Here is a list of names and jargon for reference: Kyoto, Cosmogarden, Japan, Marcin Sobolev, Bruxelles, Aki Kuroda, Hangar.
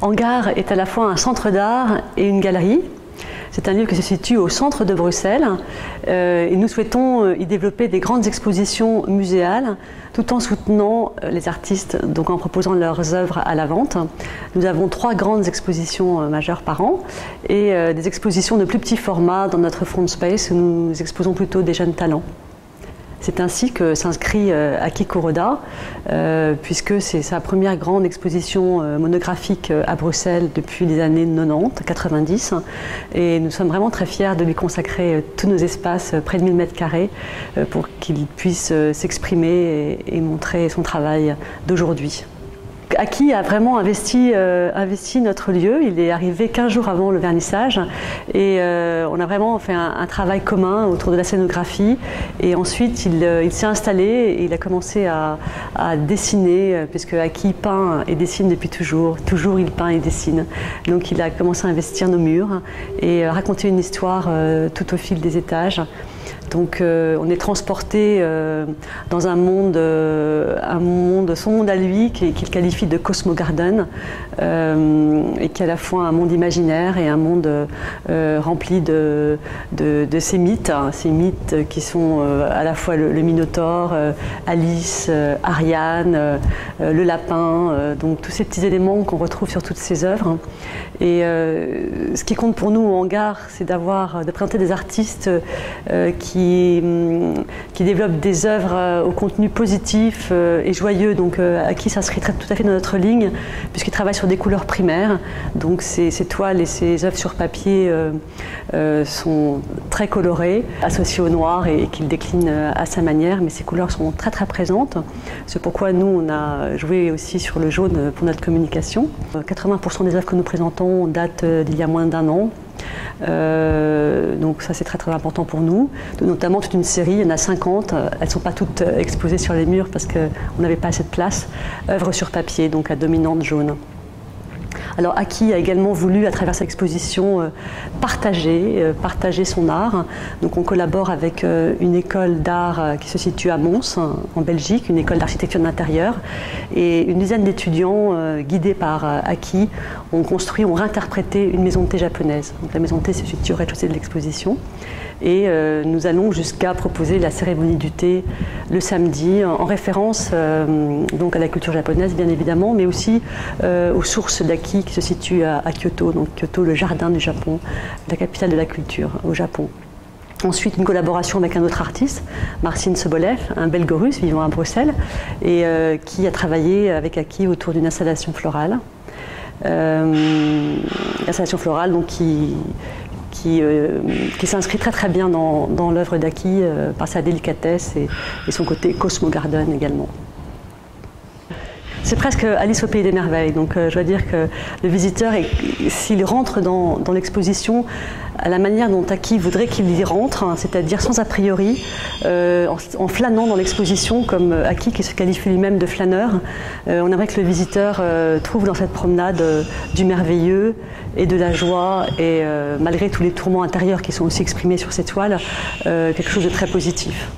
Hangar est à la fois un centre d'art et une galerie. C'est un lieu qui se situe au centre de Bruxelles et nous souhaitons y développer des grandes expositions muséales tout en soutenant les artistes, donc en proposant leurs œuvres à la vente. Nous avons 3 grandes expositions majeures par an et des expositions de plus petits formats dans notre front space où nous exposons plutôt des jeunes talents. C'est ainsi que s'inscrit Aki Kuroda, puisque c'est sa première grande exposition monographique à Bruxelles depuis les années 90-90. Et nous sommes vraiment très fiers de lui consacrer tous nos espaces, près de 1000 m2, pour qu'il puisse s'exprimer et montrer son travail d'aujourd'hui. Aki a vraiment investi notre lieu. Il est arrivé 15 jours avant le vernissage et on a vraiment fait un travail commun autour de la scénographie. Et ensuite, il s'est installé et il a commencé à dessiner, puisque Aki peint et dessine depuis toujours. Toujours, il peint et dessine. Donc, il a commencé à investir nos murs et raconter une histoire tout au fil des étages. Donc on est transporté dans son monde à lui, qu'il qualifie de Cosmogarden, et qui est à la fois un monde imaginaire et un monde rempli de ces mythes. Hein, ces mythes qui sont à la fois le Minotaure, Alice, Ariane, le lapin, donc tous ces petits éléments qu'on retrouve sur toutes ces œuvres. Hein. Et ce qui compte pour nous au Hangar, c'est de présenter des artistes qui développe des œuvres au contenu positif et joyeux, donc Aki s'inscrit tout à fait dans notre ligne, puisqu'il travaille sur des couleurs primaires. Donc ses toiles et ses œuvres sur papier sont très colorées, associées au noir et qu'il décline à sa manière, mais ces couleurs sont très très présentes. C'est pourquoi nous, on a joué aussi sur le jaune pour notre communication. 80% des œuvres que nous présentons datent d'il y a moins d'un an. Donc ça c'est très très important pour nous, notamment toute une série, il y en a 50, elles ne sont pas toutes exposées sur les murs parce qu'on n'avait pas assez de place, œuvres sur papier, donc à dominante jaune. Alors Aki a également voulu, à travers cette exposition, partager son art. Donc on collabore avec une école d'art qui se situe à Mons, en Belgique, une école d'architecture de l'intérieur. Et une dizaine d'étudiants, guidés par Aki, ont construit, ont réinterprété une maison de thé japonaise. Donc la maison de thé se situe au rez-de-chaussée de l'exposition. Et nous allons jusqu'à proposer la cérémonie du thé le samedi, en référence donc à la culture japonaise, bien évidemment, mais aussi aux sources d'Aki, qui se situe à Kyoto, donc Kyoto, le jardin du Japon, la capitale de la culture au Japon. Ensuite, une collaboration avec un autre artiste, Marcin Sobolev, un Belgo-Russe vivant à Bruxelles, et qui a travaillé avec Aki autour d'une installation florale. Installation florale donc, qui s'inscrit très très bien dans l'œuvre d'Aki par sa délicatesse et son côté Cosmogarden également. C'est presque Alice au Pays des Merveilles, donc je dois dire que le visiteur, s'il rentre dans l'exposition, à la manière dont Aki voudrait qu'il y rentre, hein, c'est-à-dire sans a priori, en flânant dans l'exposition, comme Aki qui se qualifie lui-même de flâneur, on aimerait que le visiteur trouve dans cette promenade du merveilleux et de la joie, et malgré tous les tourments intérieurs qui sont aussi exprimés sur ces toiles, quelque chose de très positif.